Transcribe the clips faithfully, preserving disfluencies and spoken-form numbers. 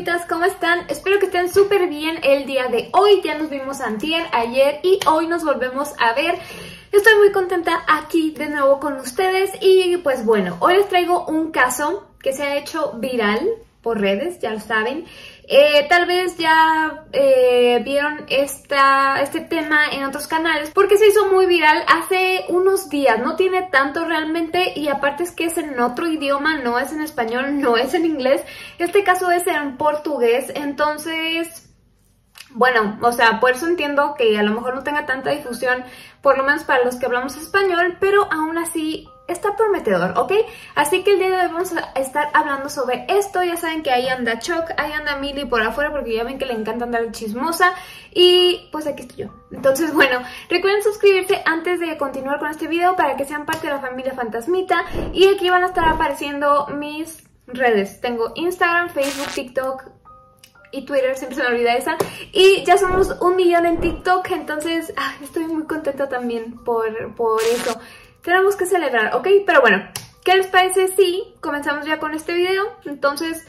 lobitas, ¿cómo están? Espero que estén súper bien el día de hoy. Ya nos vimos antier, ayer y hoy nos volvemos a ver. Estoy muy contenta aquí de nuevo con ustedes y pues bueno, hoy les traigo un caso que se ha hecho viral por redes, ya lo saben. Eh, tal vez ya eh, vieron esta, este tema en otros canales porque se hizo muy viral hace unos días, no tiene tanto realmente y aparte es que es en otro idioma, no es en español, no es en inglés, este caso es en portugués, entonces... Bueno, o sea, por eso entiendo que a lo mejor no tenga tanta difusión, por lo menos para los que hablamos español, pero aún así está prometedor, ¿ok? Así que el día de hoy vamos a estar hablando sobre esto. Ya saben que ahí anda Choc, ahí anda Mili por afuera porque ya ven que le encanta andar chismosa y pues aquí estoy yo. Entonces, bueno, recuerden suscribirse antes de continuar con este video para que sean parte de la familia fantasmita y aquí van a estar apareciendo mis redes. Tengo Instagram, Facebook, TikTok y Twitter, siempre se me olvida esa. Y ya somos un millón en TikTok, entonces ah, estoy muy contenta también por, por eso. Tenemos que celebrar, ¿ok? Pero bueno, ¿qué les parece si comenzamos ya con este video? Entonces,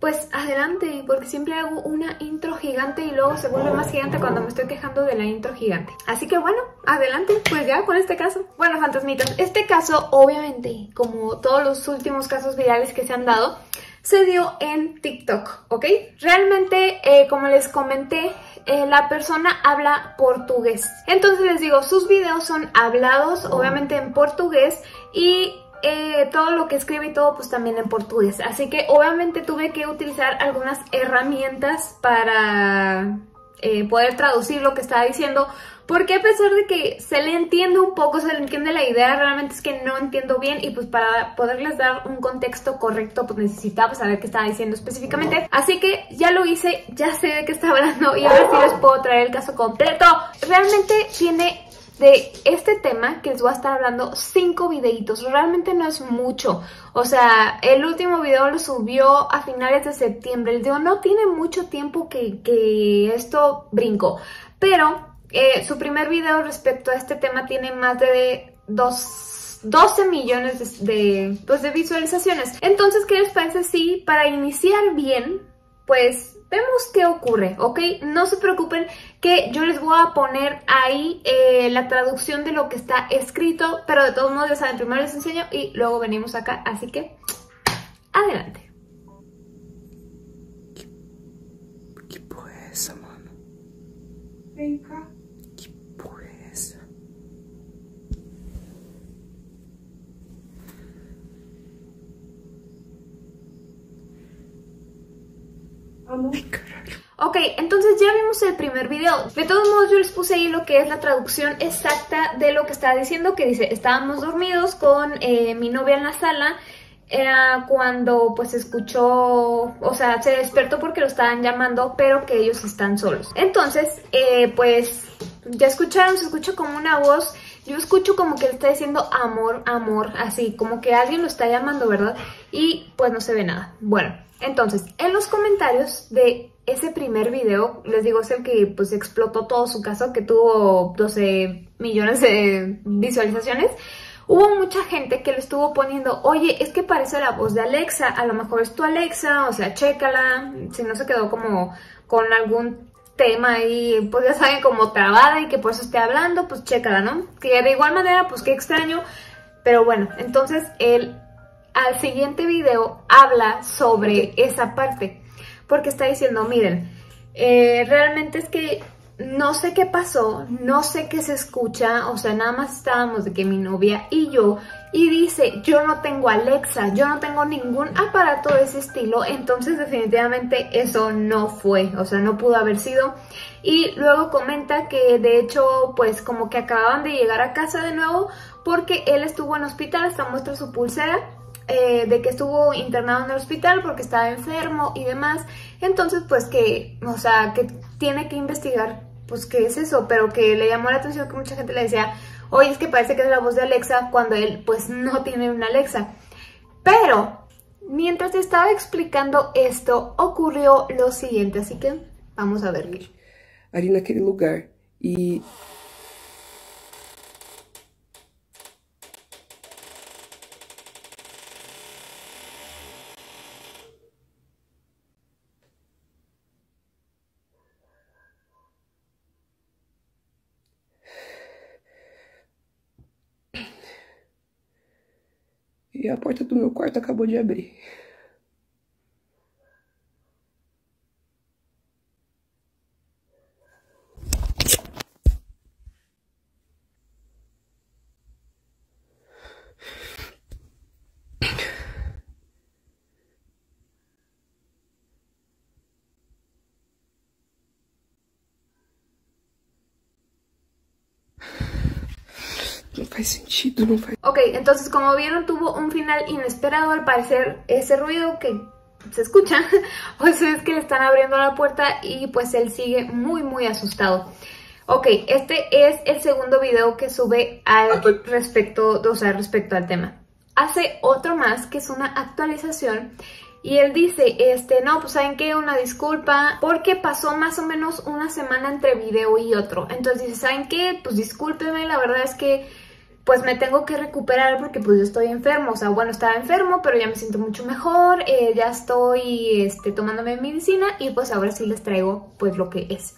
pues adelante, porque siempre hago una intro gigante y luego se vuelve más gigante cuando me estoy quejando de la intro gigante. Así que bueno, adelante, pues ya con este caso. Bueno, fantasmitas, este caso obviamente, como todos los últimos casos virales que se han dado, se dio en TikTok, ¿ok? Realmente, eh, como les comenté, eh, la persona habla portugués. Entonces les digo, sus videos son hablados, obviamente en portugués, y eh, todo lo que escribe y todo, pues también en portugués. Así que obviamente tuve que utilizar algunas herramientas para eh, poder traducir lo que estaba diciendo, porque a pesar de que se le entiende un poco, se le entiende la idea, realmente es que no entiendo bien y pues para poderles dar un contexto correcto pues necesitaba saber qué estaba diciendo específicamente. Así que ya lo hice, ya sé de qué está hablando y ahora sí les puedo traer el caso completo. Realmente tiene de este tema que les voy a estar hablando cinco videitos, realmente no es mucho. O sea, el último video lo subió a finales de septiembre, les digo, no tiene mucho tiempo que, que esto brincó, pero... Eh, su primer video respecto a este tema tiene más de doce millones de, de, pues de visualizaciones. Entonces, ¿qué les parece si para iniciar bien, pues vemos qué ocurre, ¿ok? No se preocupen que yo les voy a poner ahí eh, la traducción de lo que está escrito, pero de todos modos, ya saben, primero les enseño y luego venimos acá, así que adelante. ¿Qué fue eso, mano? Ven acá. Ok, entonces ya vimos el primer video. De todos modos yo les puse ahí lo que es la traducción exacta de lo que estaba diciendo, que dice, estábamos dormidos con eh, mi novia en la sala. Era cuando pues escuchó, o sea, se despertó porque lo estaban llamando, pero que ellos están solos. Entonces, eh, pues ya escucharon, se escucha como una voz. Yo escucho como que le está diciendo amor, amor, así, como que alguien lo está llamando, ¿verdad? Y pues no se ve nada. Bueno, entonces, en los comentarios de ese primer video, les digo, es el que pues explotó todo su caso, que tuvo doce millones de visualizaciones, hubo mucha gente que lo estuvo poniendo, oye, es que parece la voz de Alexa, a lo mejor es tu Alexa, o sea, chécala, si no se quedó como con algún... tema y pues ya saben como trabada y que por eso esté hablando, pues chécala, ¿no? Que de igual manera, pues qué extraño, pero bueno, entonces él al siguiente video habla sobre esa parte, porque está diciendo, miren, eh, realmente es que no sé qué pasó, no sé qué se escucha, o sea, nada más estábamos de que mi novia y yo, y dice, yo no tengo Alexa, yo no tengo ningún aparato de ese estilo, entonces definitivamente eso no fue, o sea, no pudo haber sido. Y luego comenta que de hecho, pues como que acababan de llegar a casa de nuevo, porque él estuvo en hospital, hasta muestra su pulsera, Eh, de que estuvo internado en el hospital porque estaba enfermo y demás. Entonces pues que, o sea, que tiene que investigar pues qué es eso, pero que le llamó la atención que mucha gente le decía, oye, es que parece que es la voz de Alexa, cuando él pues no tiene una Alexa. Pero mientras estaba explicando esto ocurrió lo siguiente, así que vamos a ver. Ahí en aquel lugar y... E a porta do meu quarto acabou de abrir. No faz sentido, no faz... Ok, entonces como vieron tuvo un final inesperado. Al parecer ese ruido que se escucha, pues es que le están abriendo la puerta y pues él sigue muy muy asustado. Ok, este es el segundo video que sube al respecto, o sea, respecto al tema. Hace otro más que es una actualización. Y él dice, este, no, pues ¿saben qué? Una disculpa, porque pasó más o menos una semana entre video y otro. Entonces dice, ¿saben qué? Pues discúlpenme, la verdad es que pues me tengo que recuperar porque pues yo estoy enfermo. O sea, bueno, estaba enfermo, pero ya me siento mucho mejor, eh, ya estoy este, tomándome medicina y pues ahora sí les traigo pues lo que es.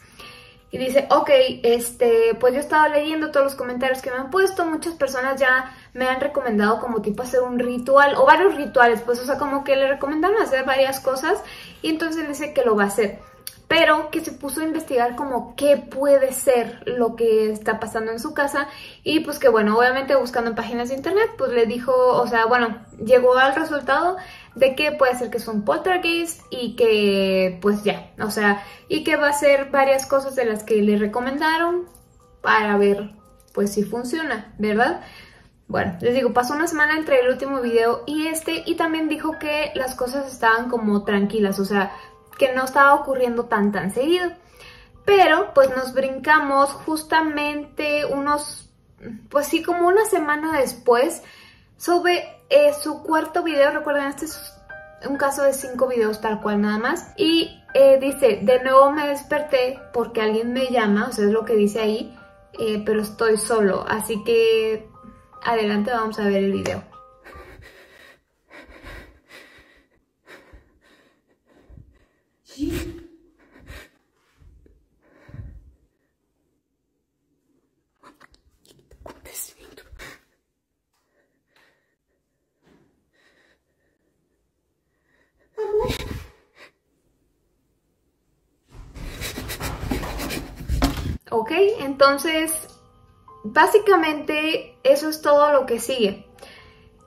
Y dice, ok, este, pues yo he estado leyendo todos los comentarios que me han puesto, muchas personas ya me han recomendado como tipo hacer un ritual o varios rituales, pues o sea como que le recomendaron hacer varias cosas y entonces dice que lo va a hacer, pero que se puso a investigar como qué puede ser lo que está pasando en su casa y pues que bueno, obviamente buscando en páginas de internet pues le dijo, o sea bueno, llegó al resultado de que puede ser que es un poltergeist y que pues ya, o sea, y que va a hacer varias cosas de las que le recomendaron para ver pues si funciona, ¿verdad? Bueno, les digo, pasó una semana entre el último video y este y también dijo que las cosas estaban como tranquilas, o sea, que no estaba ocurriendo tan tan seguido. Pero pues nos brincamos justamente unos, pues sí, como una semana después sobre... Eh, su cuarto video, recuerden, este es un caso de cinco videos tal cual nada más. Y eh, dice, de nuevo me desperté porque alguien me llama, o sea, es lo que dice ahí, eh, pero estoy solo. Así que adelante, vamos a ver el video. ¿Sí? Ok, entonces básicamente eso es todo lo que sigue.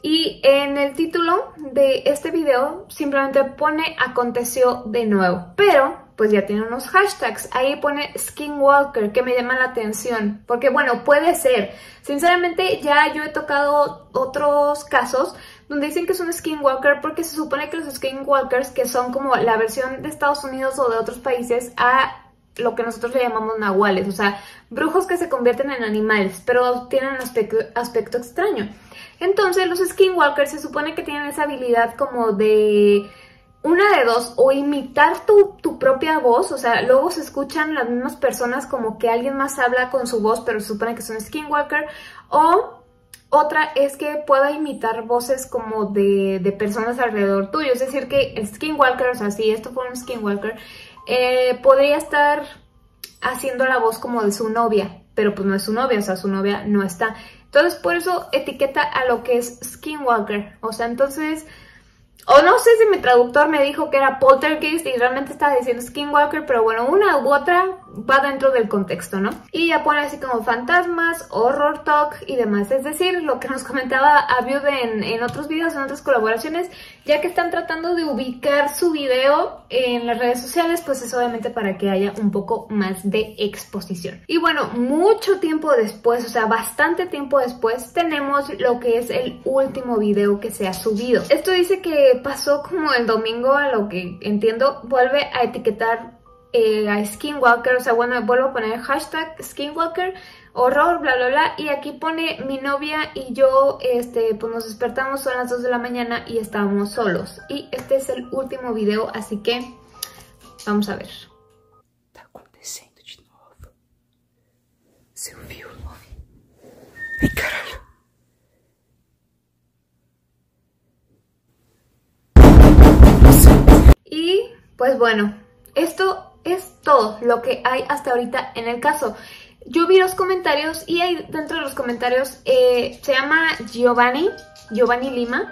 Y en el título de este video simplemente pone aconteció de nuevo, pero pues ya tiene unos hashtags. Ahí pone Skinwalker, que me llama la atención, porque bueno, puede ser. Sinceramente ya yo he tocado otros casos donde dicen que es un Skinwalker porque se supone que los Skinwalkers, que son como la versión de Estados Unidos o de otros países a lo que nosotros le llamamos Nahuales, o sea, brujos que se convierten en animales, pero tienen aspecto, aspecto extraño. Entonces los Skinwalkers se supone que tienen esa habilidad como de... una de dos, o imitar tu, tu propia voz, o sea, luego se escuchan las mismas personas como que alguien más habla con su voz, pero se supone que es un Skinwalker, o... otra es que pueda imitar voces como de, de personas alrededor tuyo, es decir que el Skinwalker, o sea, si esto fuera un Skinwalker, eh, podría estar haciendo la voz como de su novia, pero pues no es su novia, o sea, su novia no está. Entonces por eso etiqueta a lo que es Skinwalker, o sea, entonces, o no sé si mi traductor me dijo que era poltergeist y realmente estaba diciendo Skinwalker, pero bueno, una u otra va dentro del contexto, ¿no? Y ya pone así como fantasmas, horror talk y demás. Es decir, lo que nos comentaba Abiud en, en otros videos, en otras colaboraciones, ya que están tratando de ubicar su video en las redes sociales, pues es obviamente para que haya un poco más de exposición. Y bueno, mucho tiempo después, o sea, bastante tiempo después, tenemos lo que es el último video que se ha subido. Esto dice que pasó como el domingo, a lo que entiendo, vuelve a etiquetar Eh, a Skinwalker, o sea, bueno, vuelvo a poner hashtag Skinwalker, horror, bla, bla, bla, y aquí pone mi novia y yo, este, pues nos despertamos, son las dos de la mañana y estábamos solos. Y este es el último video, así que vamos a ver. Está acontecendo de novo. Se ouviu, ai, caralho. Y, pues bueno, esto es todo lo que hay hasta ahorita en el caso. Yo vi los comentarios y ahí dentro de los comentarios eh, se llama Giovanni, Giovanni Lima.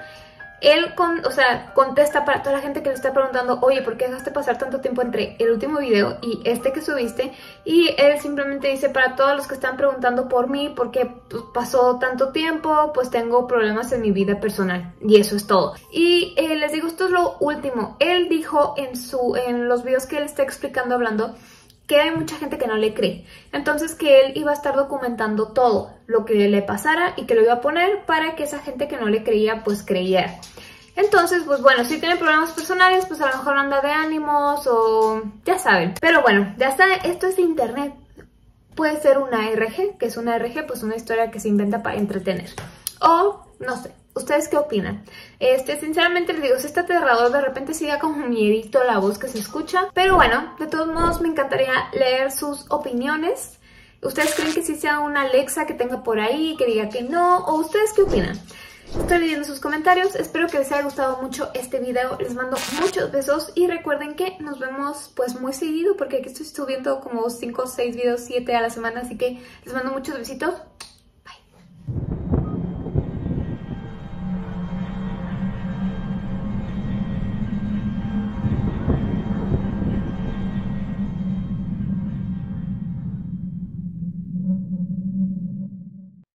Él con, o sea, contesta para toda la gente que le está preguntando, oye, ¿por qué dejaste pasar tanto tiempo entre el último video y este que subiste? Y él simplemente dice, para todos los que están preguntando por mí, ¿por qué pasó tanto tiempo? Pues tengo problemas en mi vida personal. Y eso es todo. Y eh, les digo, esto es lo último. Él dijo en, su, en los videos que él está explicando, hablando, que hay mucha gente que no le cree. Entonces que él iba a estar documentando todo lo que le pasara y que lo iba a poner para que esa gente que no le creía, pues creyera. Entonces, pues bueno, si tienen problemas personales, pues a lo mejor anda de ánimos o ya saben. Pero bueno, ya está, esto es internet. Puede ser una A R G, que es una A R G, pues una historia que se inventa para entretener. O, no sé, ¿ustedes qué opinan? Este, sinceramente les digo, si está aterrador, de repente sí da como miedito la voz que se escucha. Pero bueno, de todos modos me encantaría leer sus opiniones. ¿Ustedes creen que sí sea una Alexa que tenga por ahí, que diga que no? ¿O ustedes qué opinan? Estoy leyendo sus comentarios. Espero que les haya gustado mucho este video. Les mando muchos besos y recuerden que nos vemos pues muy seguido porque aquí estoy subiendo como cinco, seis videos, siete a la semana. Así que les mando muchos besitos.